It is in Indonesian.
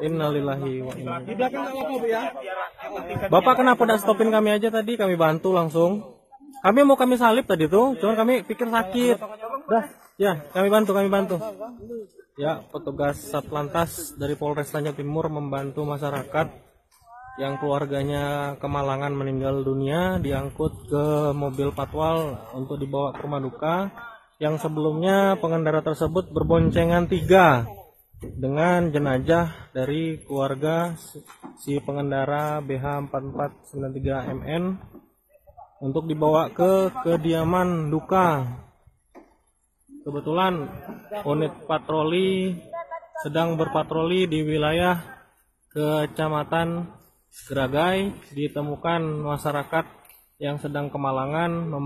Innalillahi wa inna ilaihi. Di belakang enggak apa-apa, Bu ya. Bapak kenapa enggak stopin kami aja tadi? Kami bantu langsung. Kami mau kami salib tadi tuh, cuman kami pikir sakit. Dah, ya, kami bantu. Ya, petugas Satlantas dari Polres Tanjung Timur membantu masyarakat yang keluarganya kemalangan meninggal dunia diangkut ke mobil patwal untuk dibawa ke rumah duka. Yang sebelumnya pengendara tersebut berboncengan 3 dengan jenazah dari keluarga si pengendara BH4493MN untuk dibawa ke kediaman duka. Kebetulan unit patroli sedang berpatroli di wilayah Kecamatan Geragai, ditemukan masyarakat yang sedang kemalangan.